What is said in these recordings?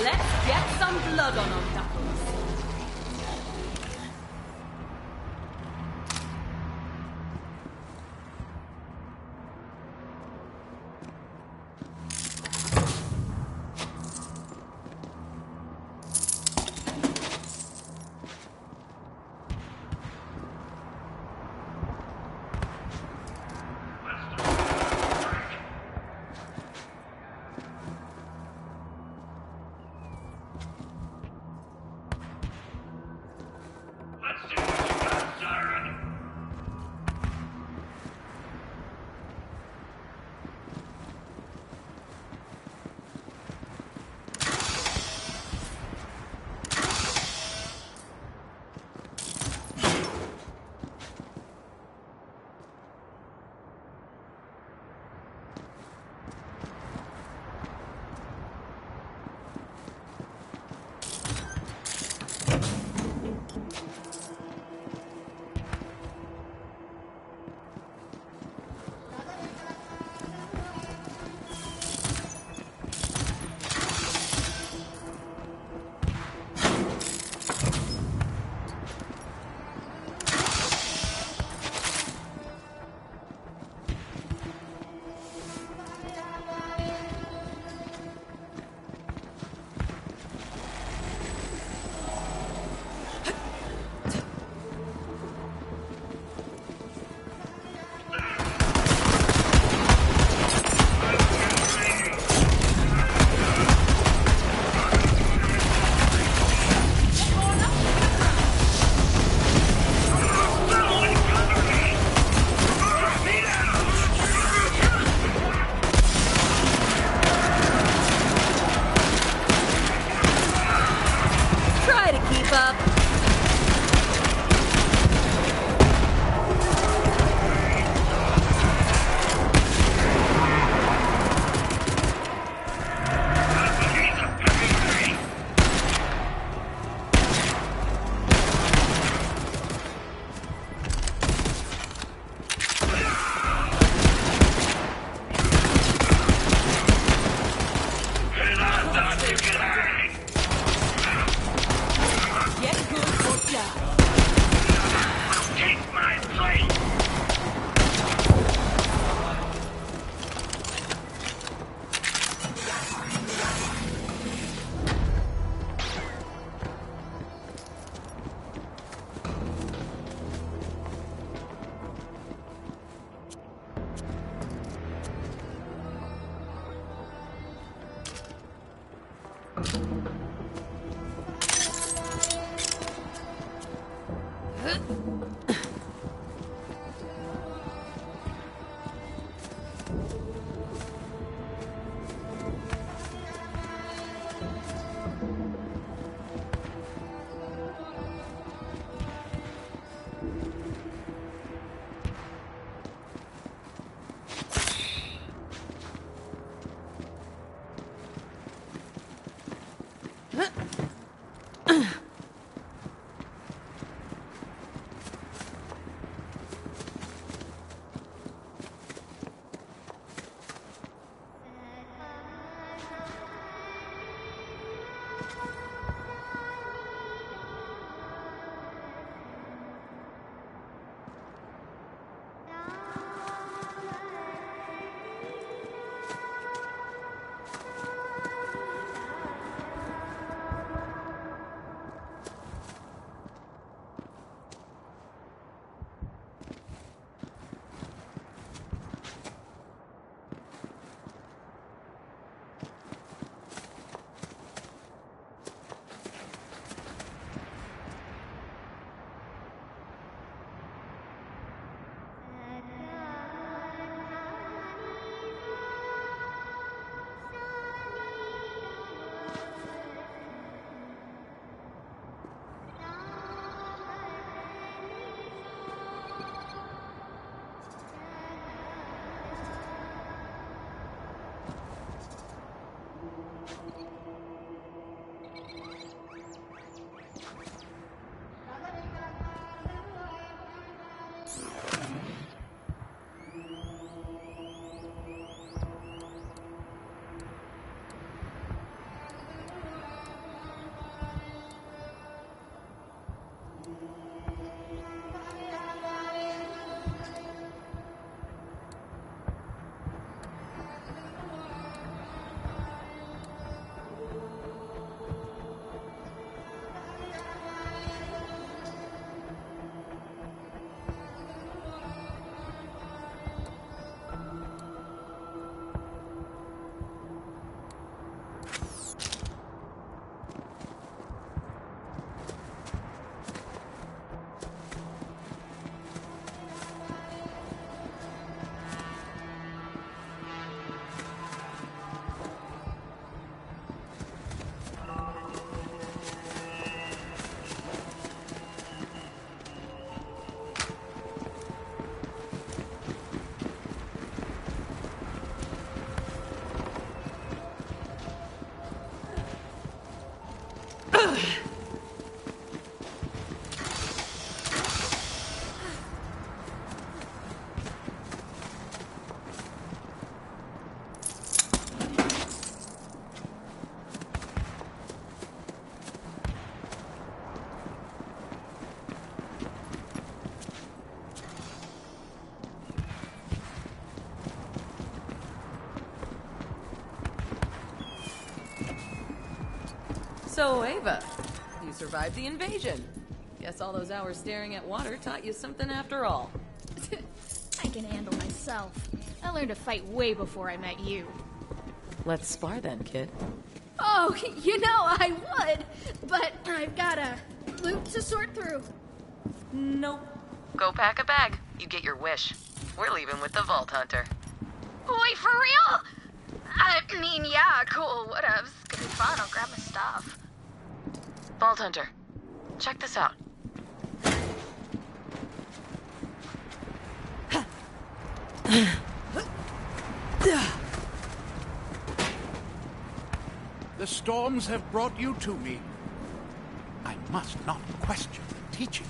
Let's get some blood on them, Duckles. So, Ava, you survived the invasion. Guess all those hours staring at water taught you something after all. I can handle myself. I learned to fight way before I met you. Let's spar then, kid. Oh, you know I would, but I've got a loot to sort through. Nope. Go pack a bag. You get your wish. We're leaving with the Vault Hunter. Wait, for real? I mean, yeah, cool, whatevs. It's gonna be fun, I'll grab my stuff. Vault Hunter, check this out. The storms have brought you to me. I must not question the teachings.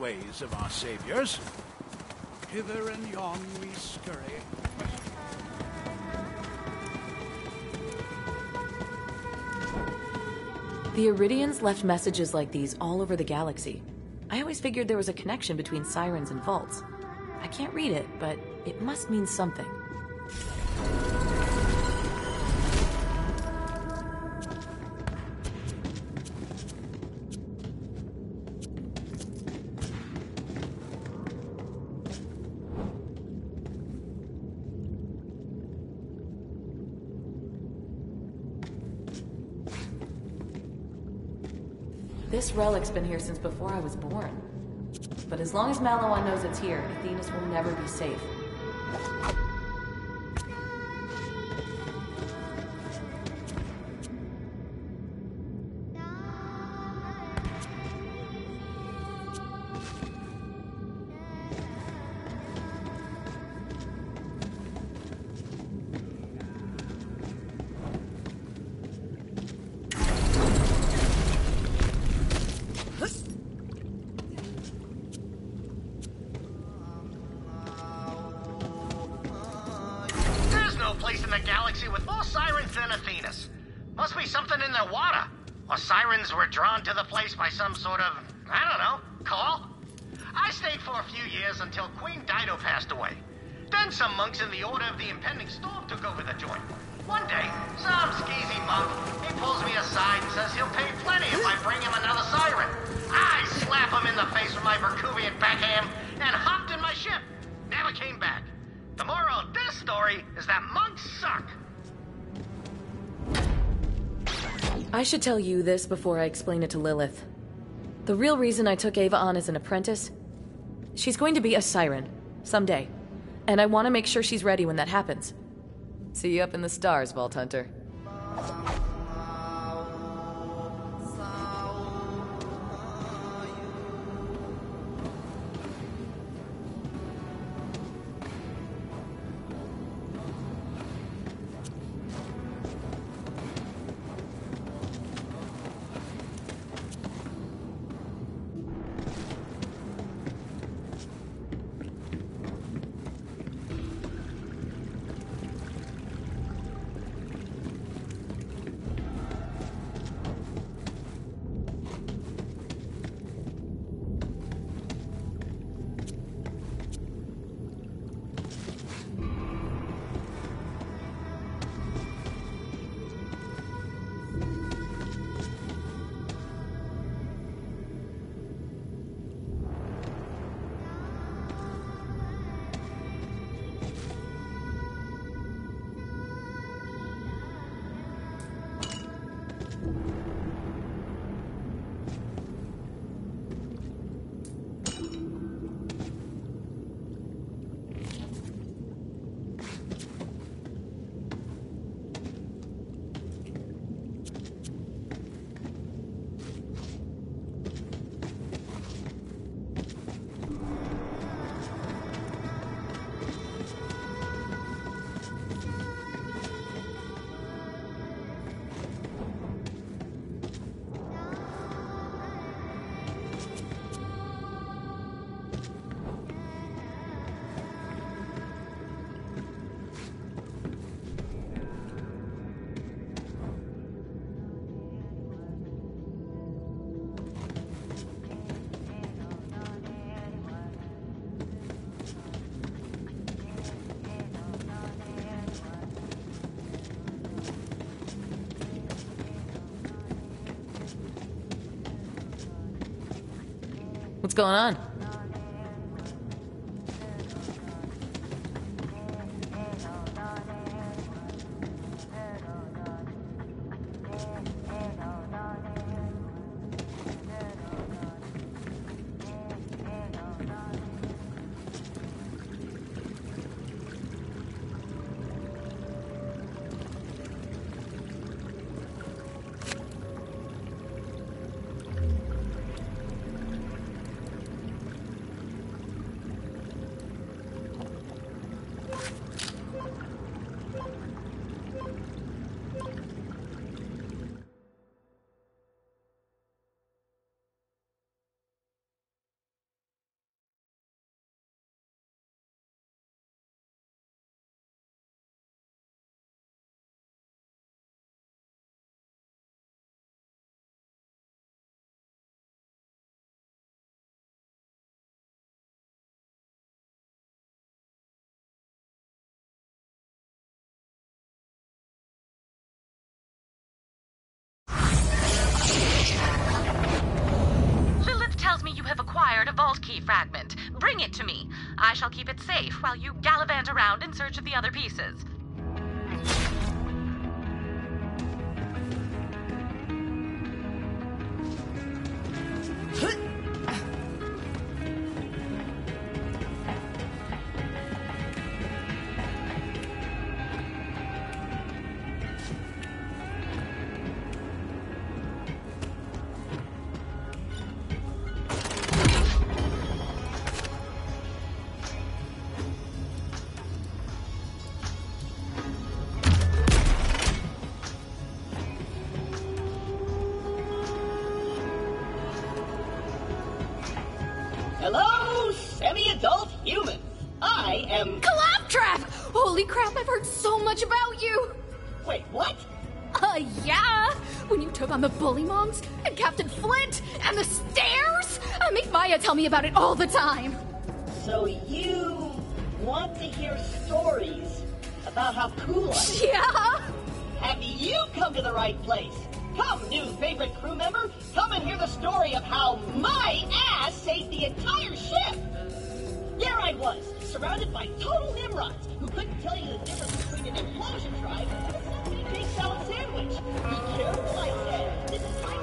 Ways of our saviors. Hither and yon we scurry. The Eridians left messages like these all over the galaxy. I always figured there was a connection between sirens and vaults. I can't read it, but it must mean something. This relic's been here since before I was born. But as long as Maliwan knows it's here, Athena's will never be safe. I should tell you this before I explain it to Lilith. The real reason I took Ava on as an apprentice, she's going to be a siren someday, and I want to make sure she's ready when that happens. See you up in the stars, Vault Hunter. What's going on? A vault key fragment. Bring it to me. I shall keep it safe while you gallivant around in search of the other pieces. About it all the time. So you want to hear stories about how cool I am? Yeah. Have you come to the right place? Come, new favorite crew member, come and hear the story of how my ass saved the entire ship. There I was, surrounded by total nimrods who couldn't tell you the difference between an implosion drive and a Sunday salad sandwich. Be careful, I said. This is my time.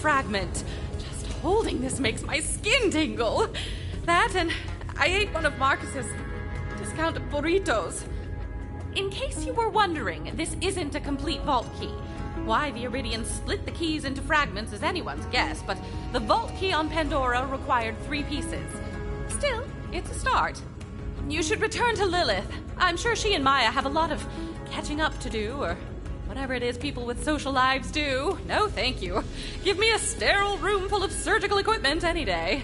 Fragment. Just holding this makes my skin tingle. That and I ate one of Marcus's discount burritos. In case you were wondering, this isn't a complete vault key. Why the Eridians split the keys into fragments is anyone's guess, but the vault key on Pandora required 3 pieces. Still, it's a start. You should return to Lilith. I'm sure she and Maya have a lot of catching up to do, or whatever it is people with social lives do. No, thank you. Give me a sterile room full of surgical equipment any day.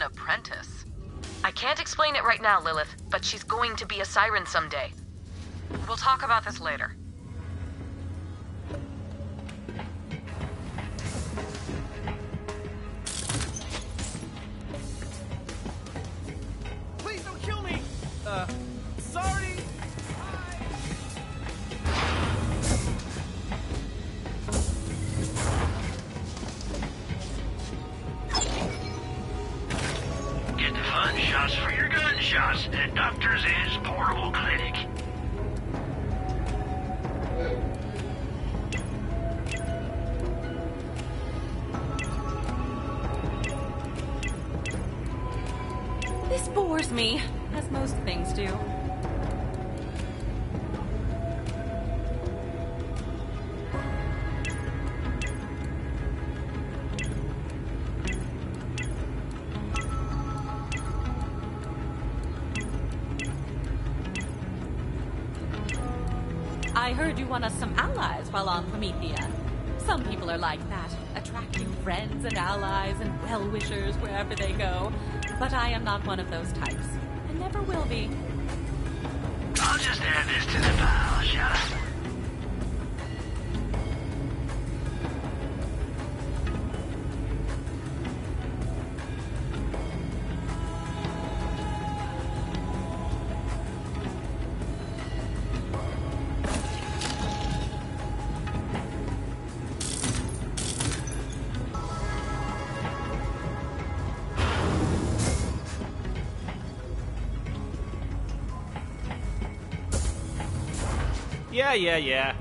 an apprentice. I can't explain it right now, Lilith, but she's going to be a siren someday. We'll talk about this later. Please don't kill me! Sorry! For your gunshots at Doctor's Edge Portable Clinic. This bores me, as most things do. I heard you want us some allies while on Promethea. Some people are like that, attracting friends and allies and well-wishers wherever they go. But I am not one of those types, and never will be. I'll just add this to the pile, shall I? Yeah.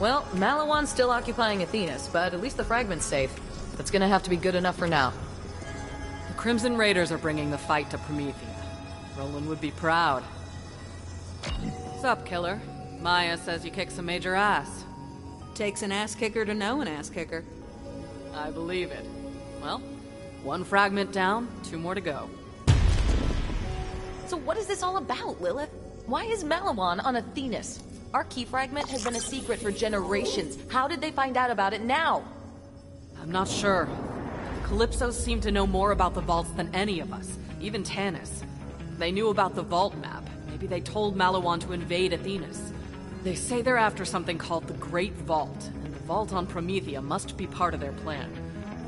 Well, Maliwan's still occupying Athena's, but at least the fragment's safe. That's gonna have to be good enough for now. The Crimson Raiders are bringing the fight to Promethea. Roland would be proud. Sup, killer? Maya says you kick some major ass. Takes an ass kicker to know an ass kicker. I believe it. Well, one fragment down, two more to go. So what is this all about, Lilith? Why is Maliwan on Athena's? Our key fragment has been a secret for generations. How did they find out about it now? I'm not sure. Calypso seemed to know more about the vaults than any of us, even Tanis. They knew about the vault map. Maybe they told Maliwan to invade Athena's. They say they're after something called the Great Vault, and the vault on Promethea must be part of their plan.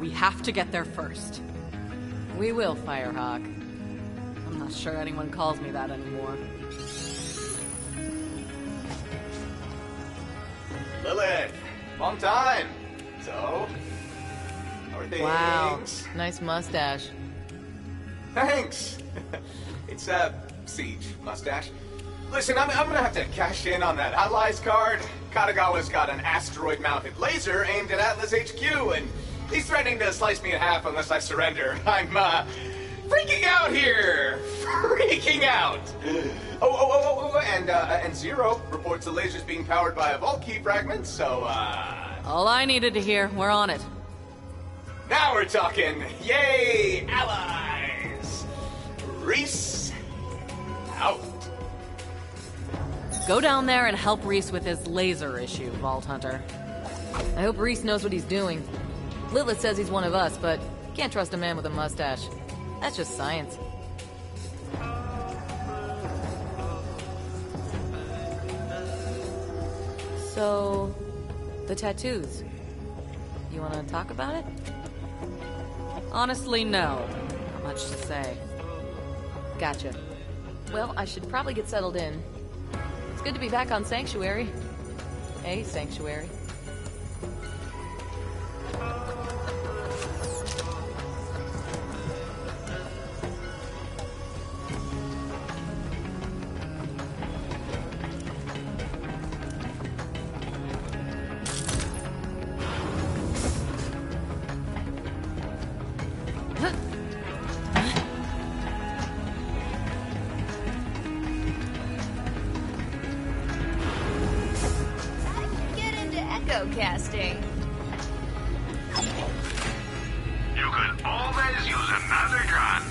We have to get there first. We will, Firehawk. I'm not sure anyone calls me that anymore. Lilith, long time. So, how are things? Wow, nice mustache. Thanks. It's a siege mustache. Listen, I'm gonna have to cash in on that allies card. Katagawa's got an asteroid-mounted laser aimed at Atlas HQ, and he's threatening to slice me in half unless I surrender. I'm freaking out here! Freaking out! Oh, and Zero reports the laser's being powered by a vault key fragment, so, all I needed to hear, we're on it. Now we're talking! Yay, allies! Rhys, out. Go down there and help Rhys with his laser issue, Vault Hunter. I hope Rhys knows what he's doing. Lilith says he's one of us, but can't trust a man with a mustache. That's just science. So, the tattoos. You want to talk about it? Honestly, no. Not much to say. Gotcha. Well, I should probably get settled in. It's good to be back on Sanctuary. Sanctuary. shadow casting. You could always use another gun.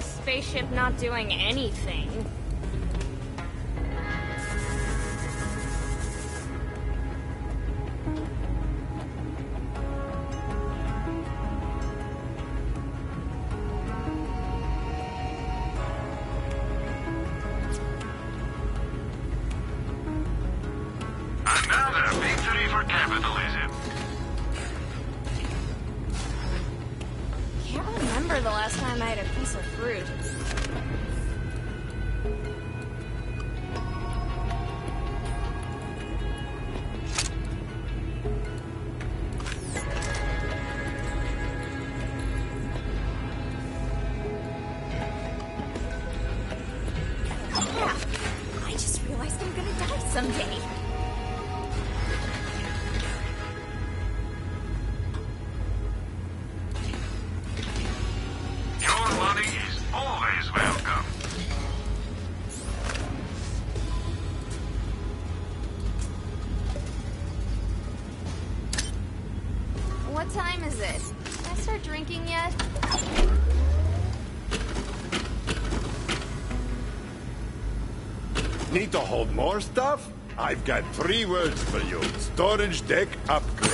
Spaceship not doing anything. To hold more stuff? I've got 3 words for you. Storage deck upgrade.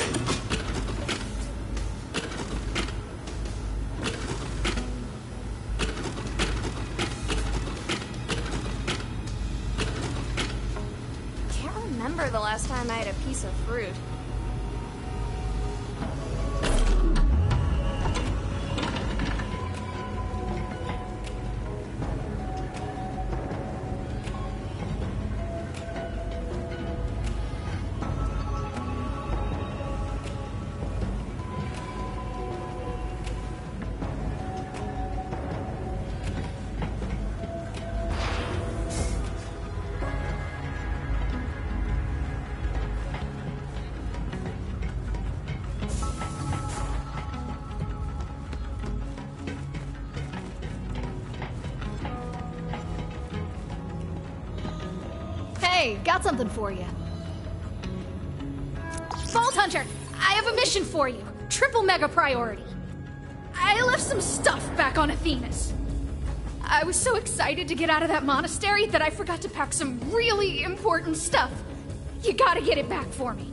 Can't remember the last time I had a piece of fruit. Got something for you. Vault Hunter, I have a mission for you. Triple mega priority. I left some stuff back on Athena's. I was so excited to get out of that monastery that I forgot to pack some really important stuff. You gotta get it back for me.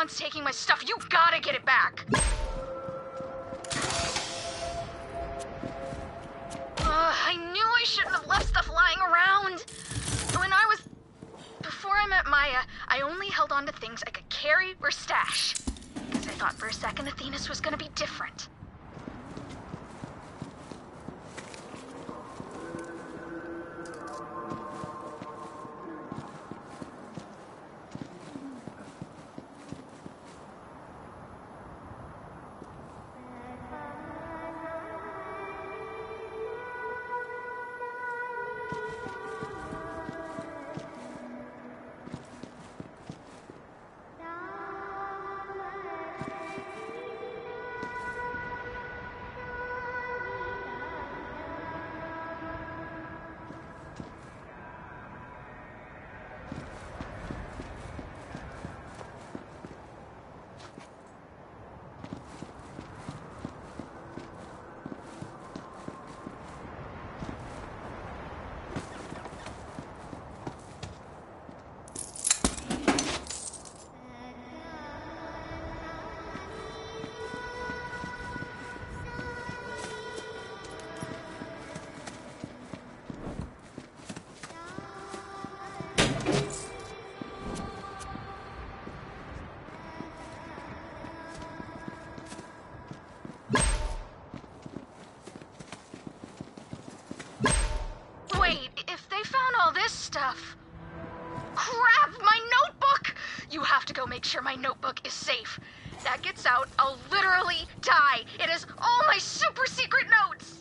one's taking my stuff. You gotta get it back. I knew I shouldn't have left stuff lying around. Before I met Maya, I only held on to things I could carry or stash. Because I thought for a second Athena's was gonna be different. My notebook is safe. That gets out, I'll literally die. It is all my super secret notes.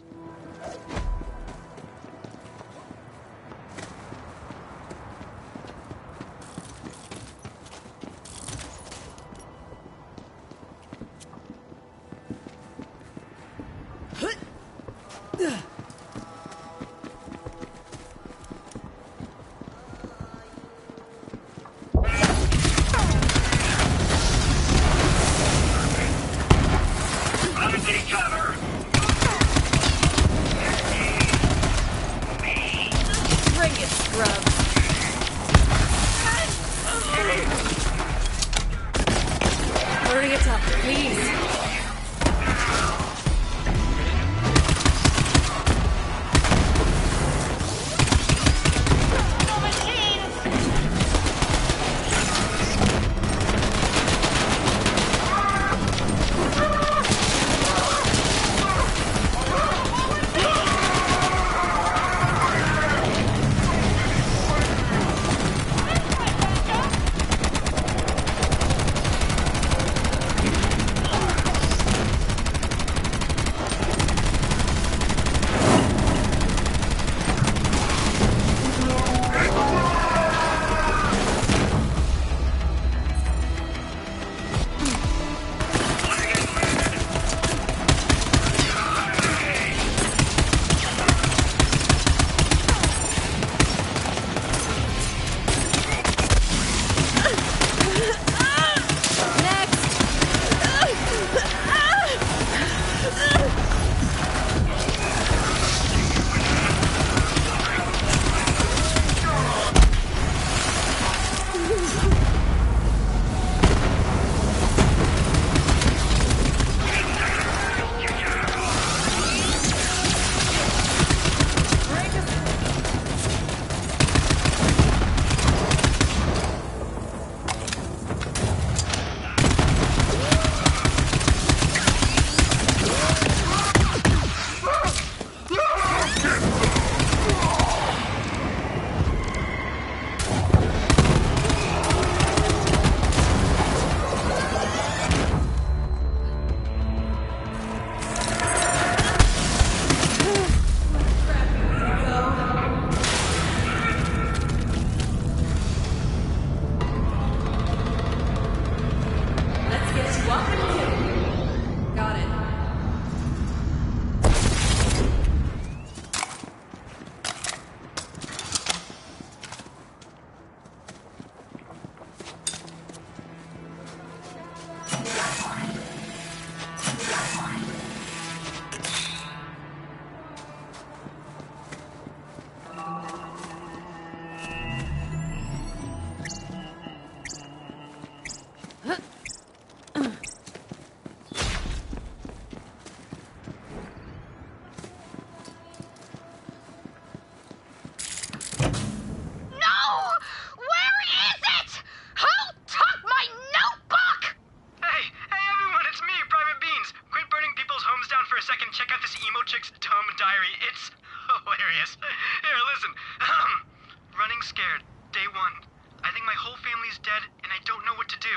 scared. Day one. I think my whole family's dead, and I don't know what to do.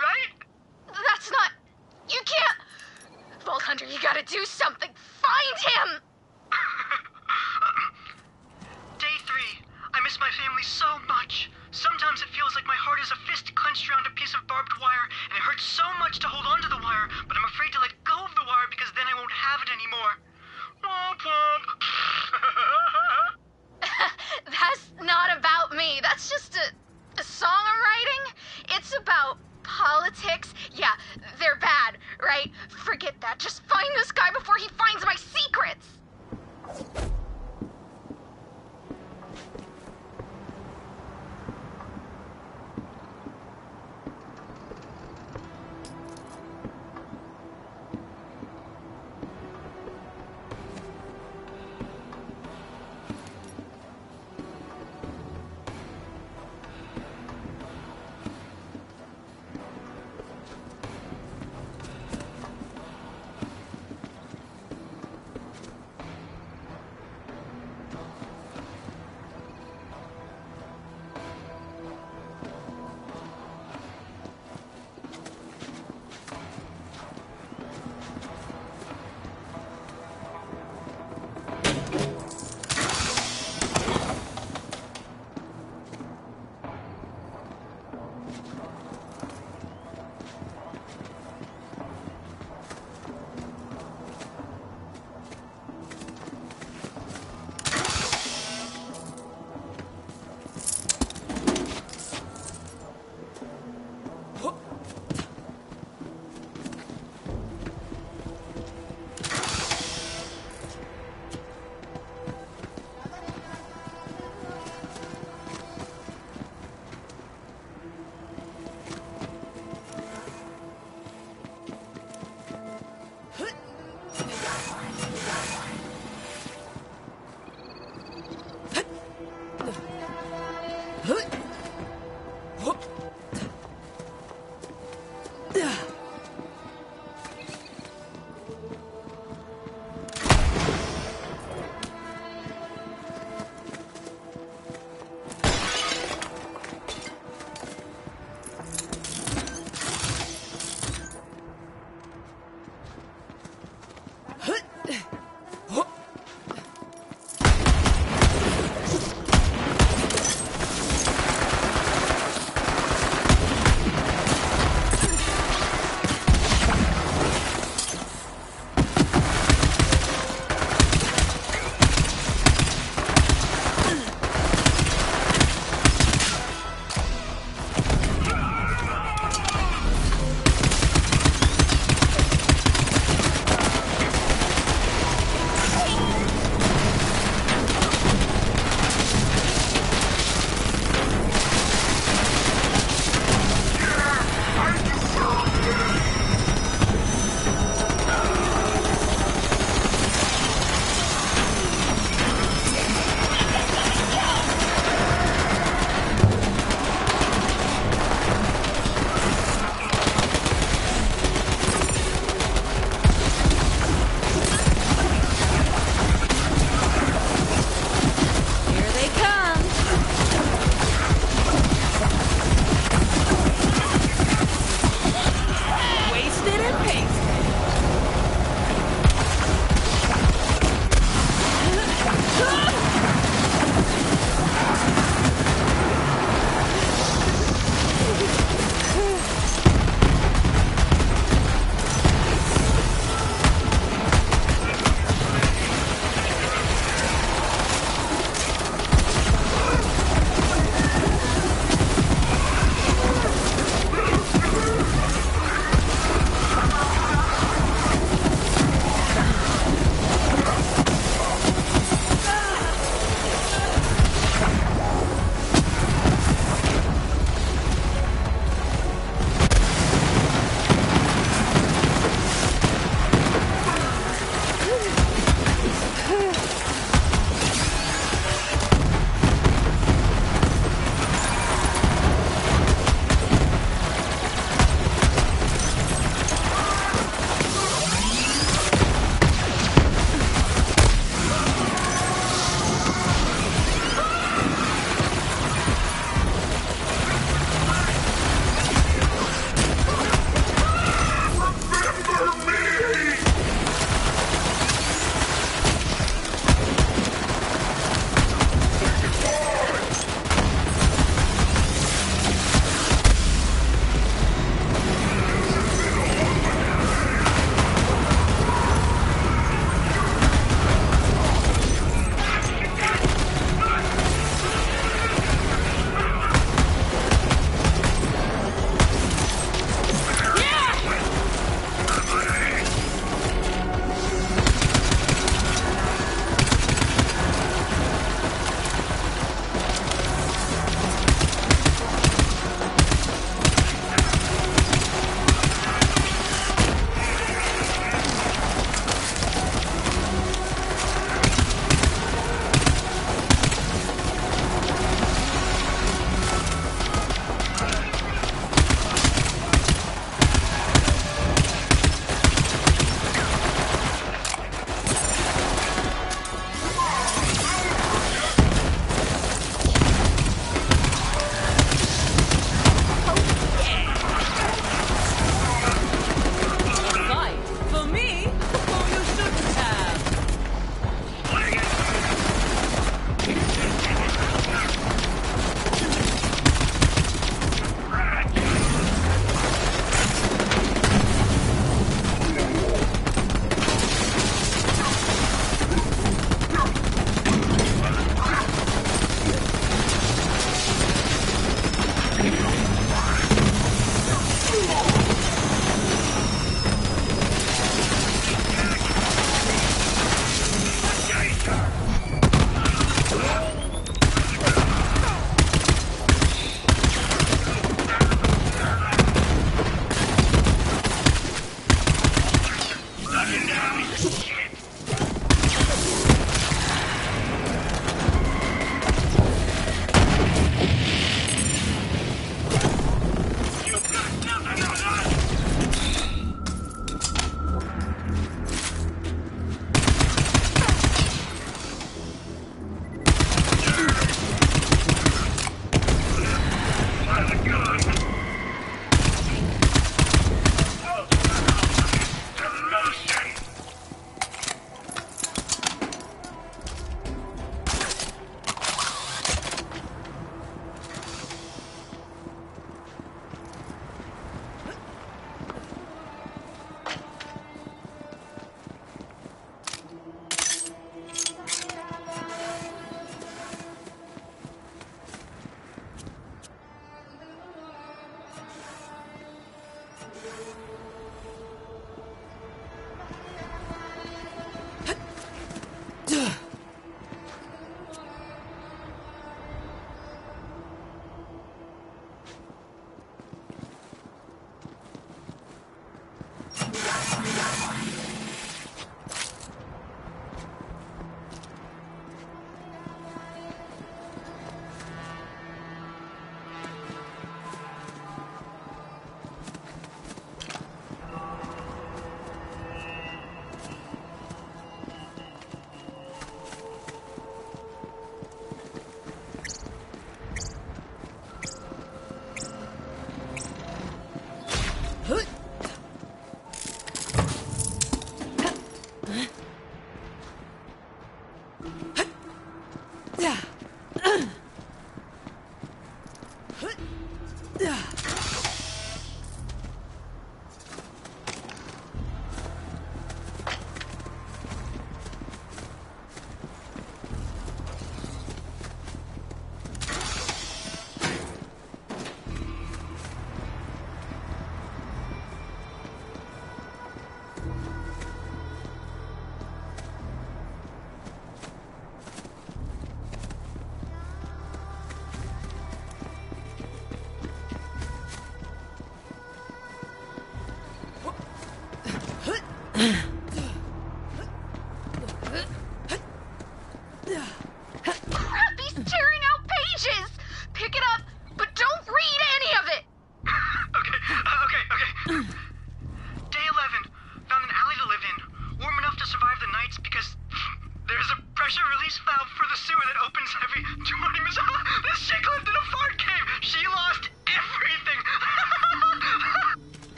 Right? That's not... You can't... Vault Hunter, you gotta do something. Find him! Day three. I miss my family so much. Sometimes it feels like my heart is a fist clenched around a piece of barbed wire, and it hurts so much to hold onto the wire, but I'm afraid to let go of the wire because then I won't have it anymore. Womp womp. That's not about me. That's just a song I'm writing. It's about politics. Yeah, they're bad, right? Forget that. Just find this guy before he finds my secrets.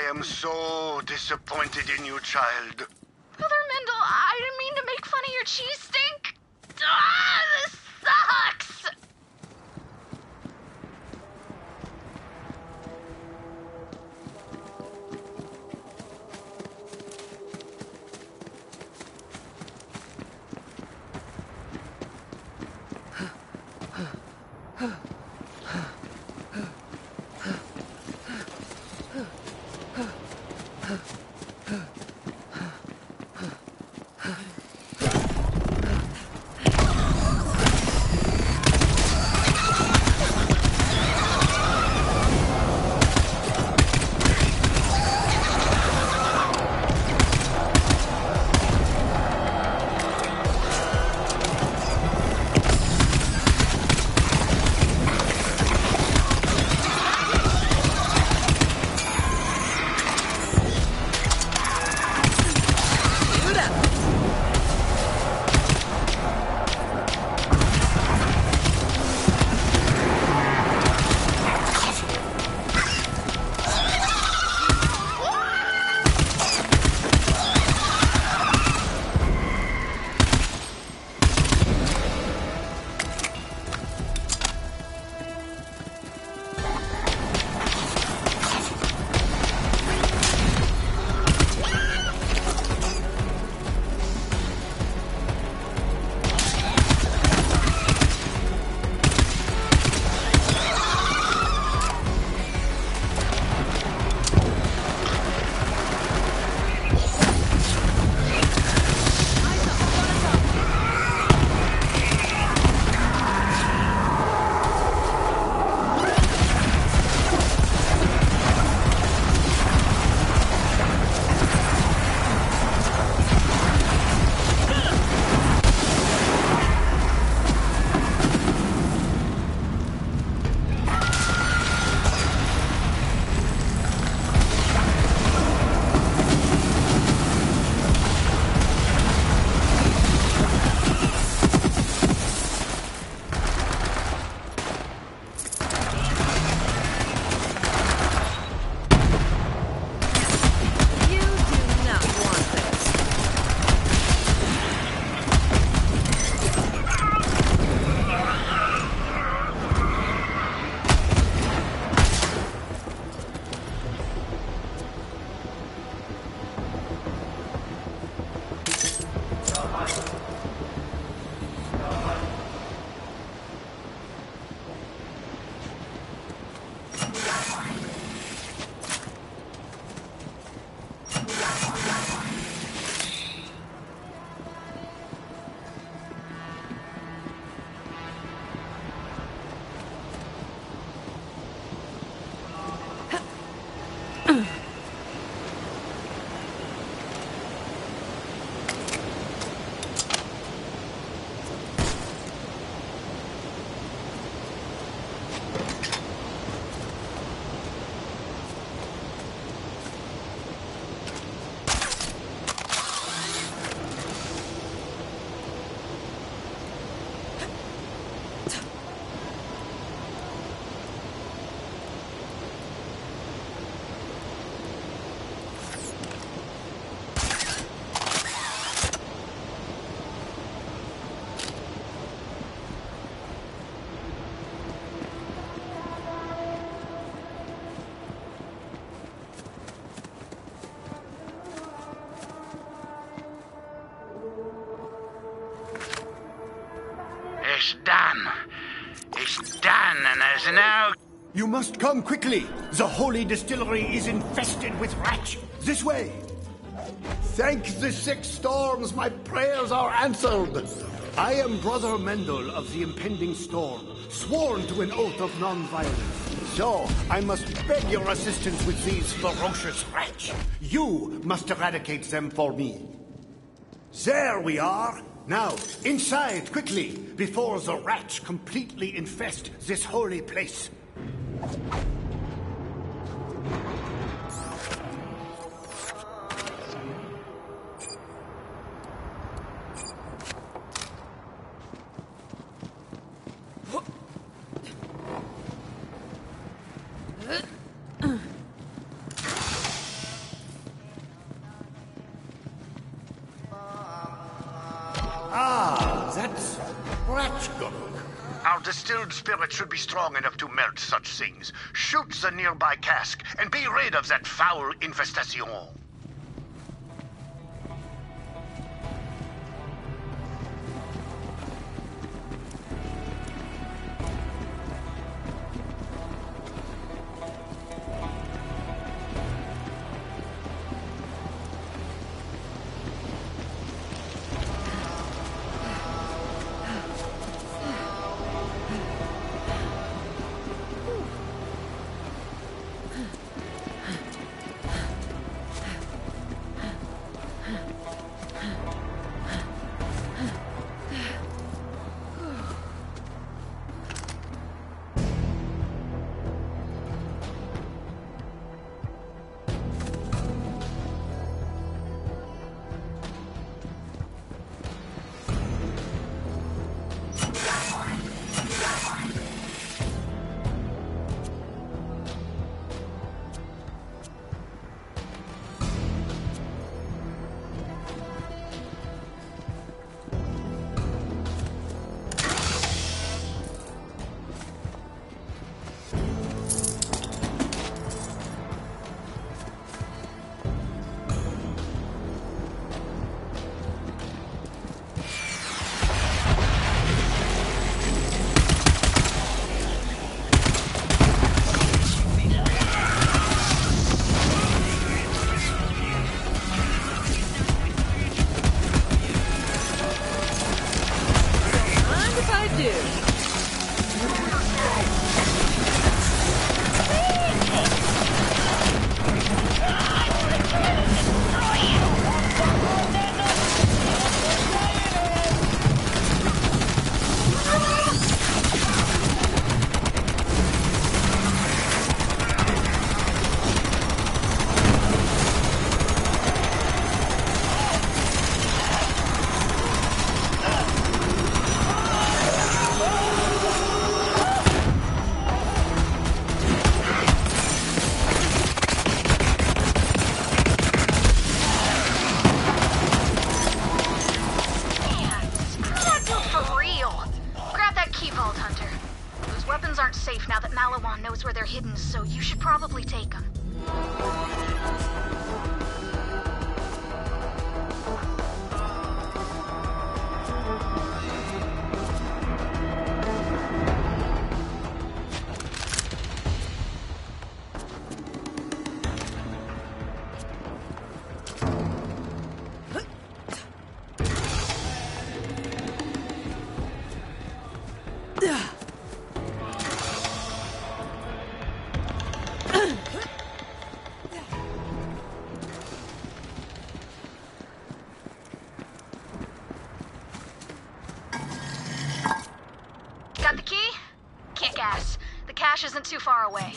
I am so disappointed in you, child. Mother Mendel, I didn't mean to make fun of your cheese stink. Ah, this sucks! Now. You must come quickly. The holy distillery is infested with rats. This way. Thank the six storms, my prayers are answered. I am Brother Mendel of the impending storm, sworn to an oath of non-violence. So, I must beg your assistance with these ferocious rats. You must eradicate them for me. There we are. Now, inside, quickly, before the rats completely infest this holy place. Welcome. Our distilled spirit should be strong enough to melt such things. Shoot the nearby cask and be rid of that foul infestation. Isn't too far away.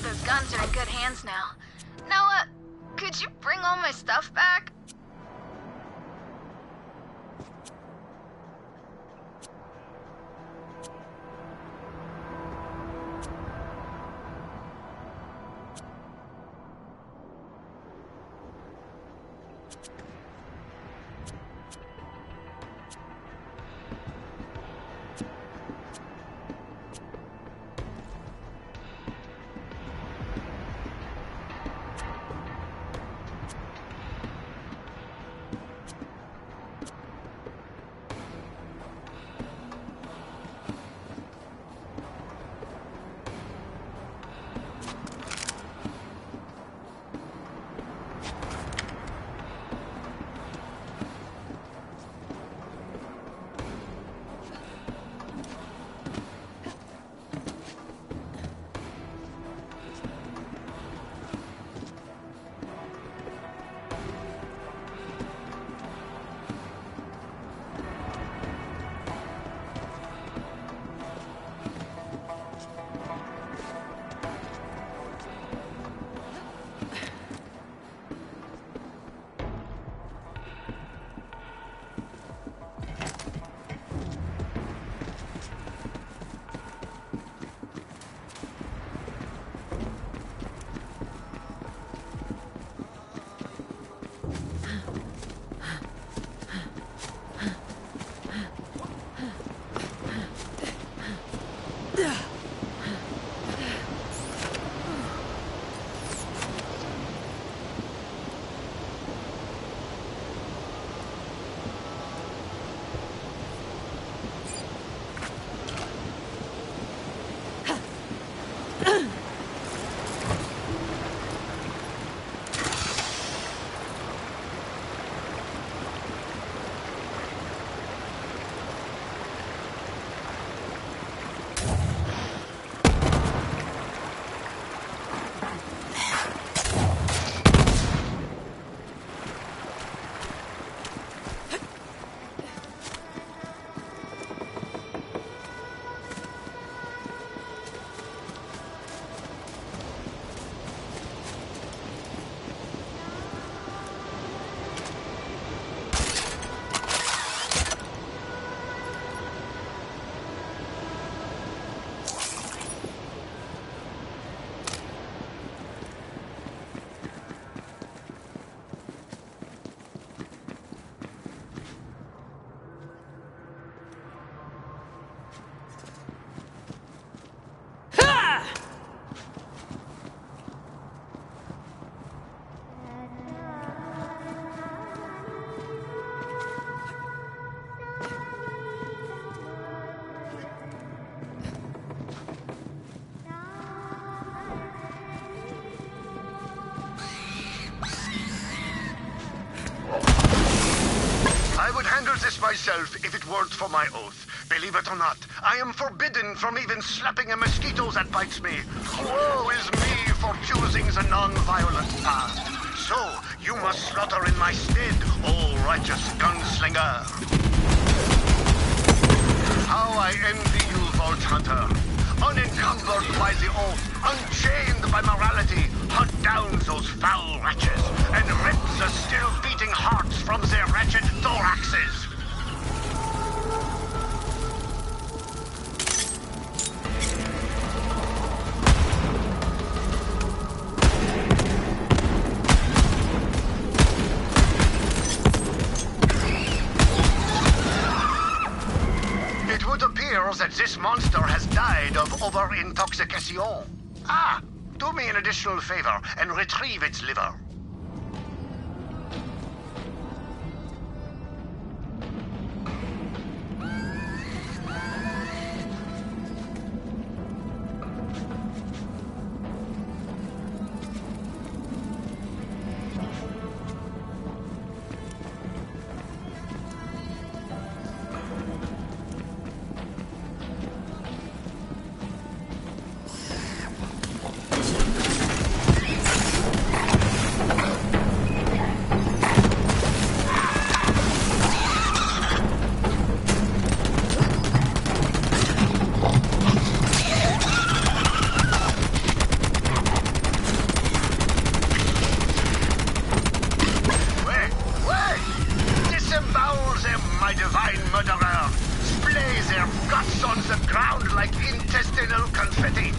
glad those guns are in good hands now. Noah, could you bring all my stuff back? Myself if it weren't for my oath. Believe it or not, I am forbidden from even slapping a mosquito that bites me. Woe is me for choosing the non-violent path. So, you must slaughter in my stead, O righteous gunslinger. How I envy you, Vault Hunter. Unencumbered by the oath, unchained by morality, hunt down those foul wretches and rip the still beating hearts from their wretched thoraxes. This monster has died of over-intoxication. Ah, do me an additional favor and retrieve its liver. divine murderer. Splay their guts on the ground like intestinal confetti.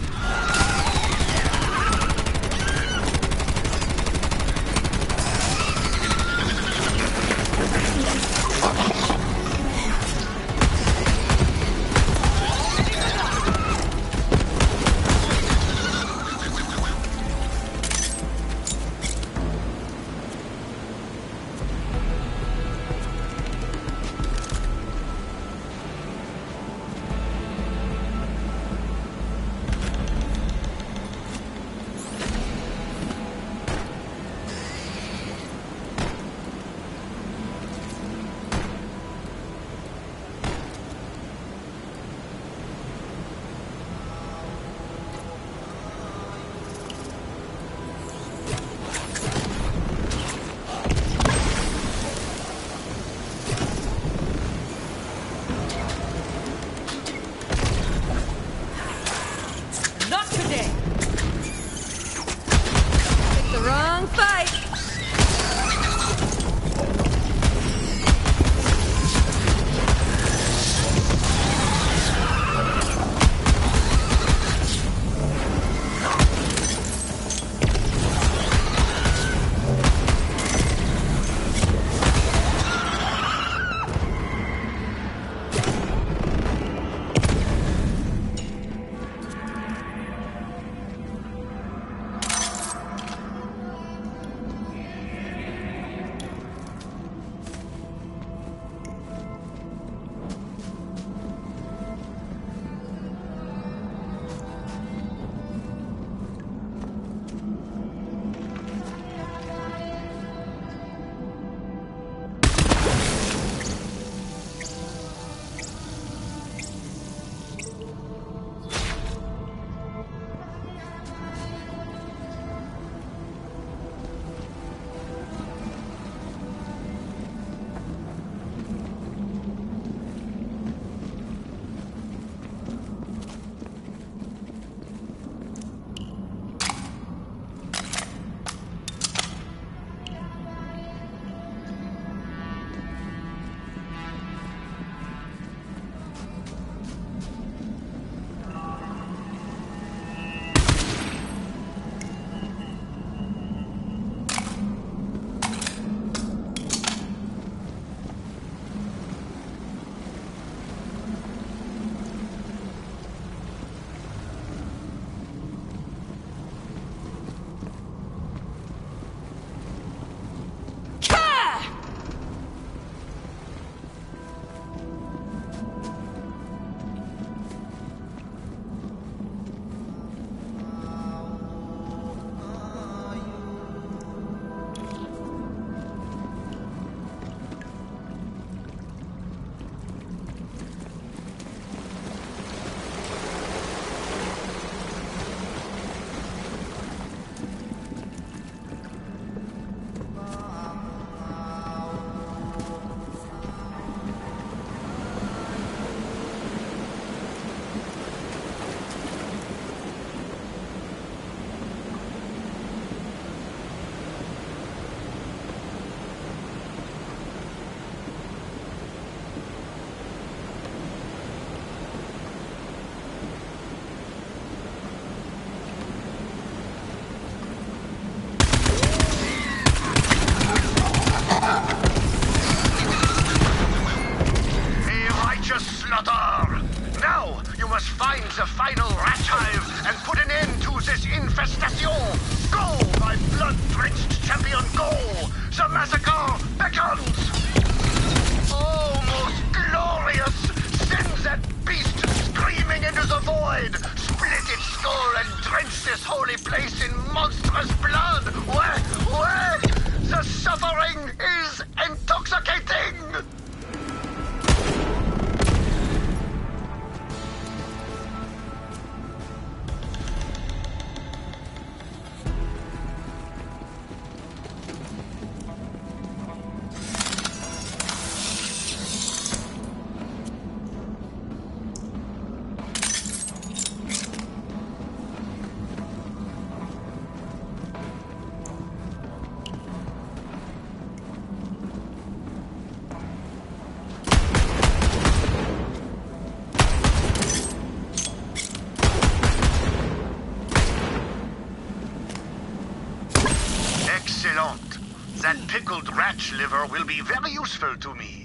fish liver will be very useful to me.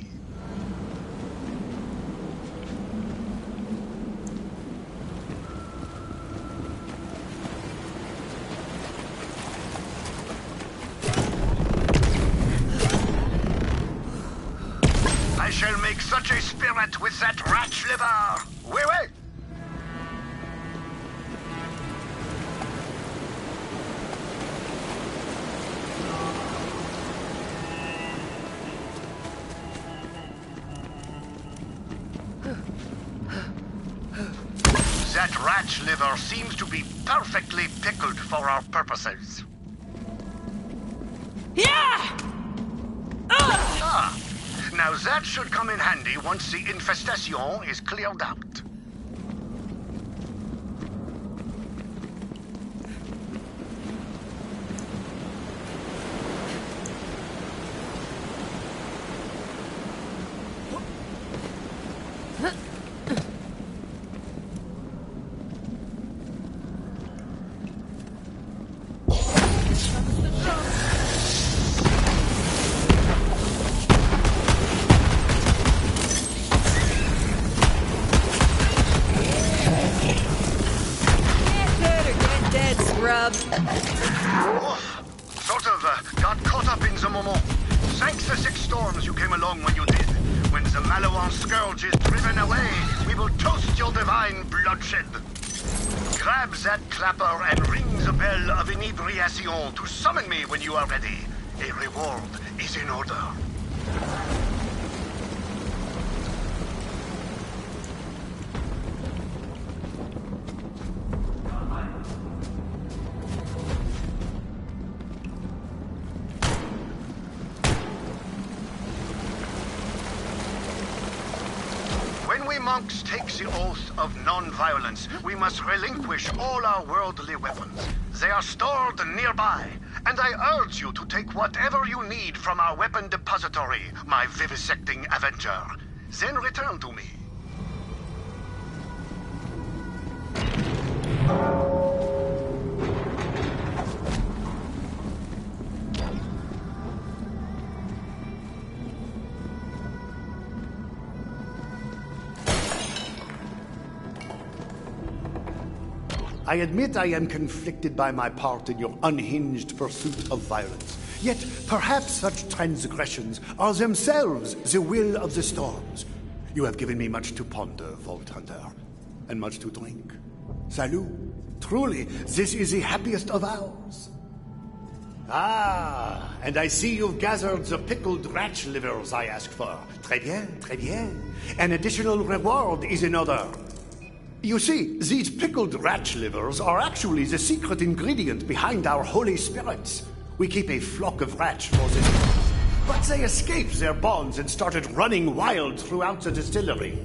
I shall make such a spirit with that rat liver. Oui, oui. That rat's liver seems to be perfectly pickled for our purposes. Yeah! Ah, now that should come in handy once the infestation is cleared out. To summon me when you are ready. A reward is in order. When we monks take the oath of non-violence, we must relinquish all our worldly weapons. They are stored nearby, and I urge you to take whatever you need from our weapon depository, my vivisecting avenger. Then return to me. I admit I am conflicted by my part in your unhinged pursuit of violence. Yet, perhaps such transgressions are themselves the will of the storms. You have given me much to ponder, Vault Hunter, and much to drink. Salut. Truly, this is the happiest of hours. Ah, and I see you've gathered the pickled rat's livers I asked for. Très bien, très bien. An additional reward is in order. You see, these pickled rat livers are actually the secret ingredient behind our holy spirits. We keep a flock of rats for this purpose, but they escaped their bonds and started running wild throughout the distillery.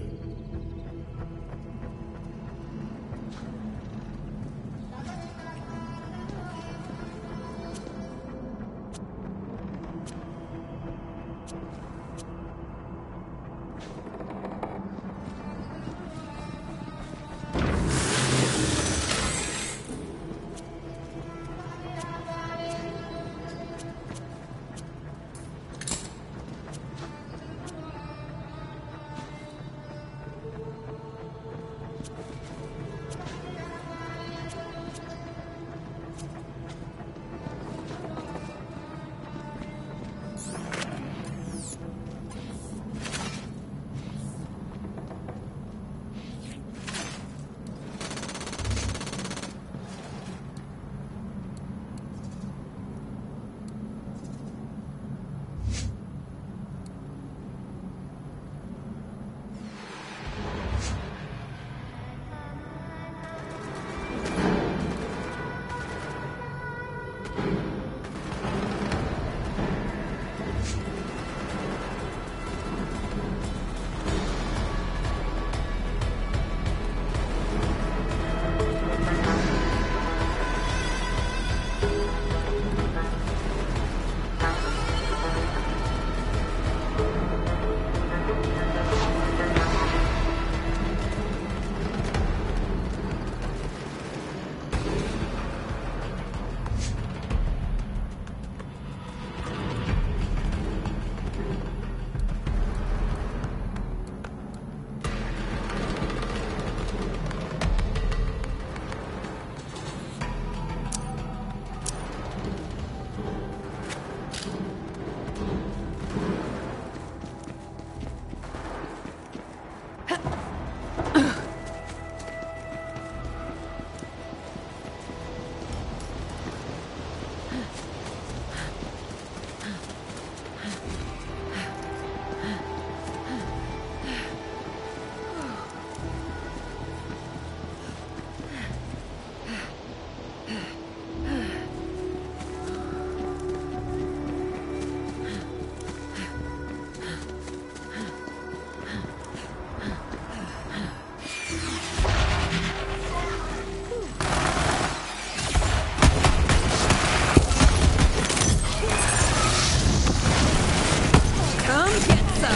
Come get some.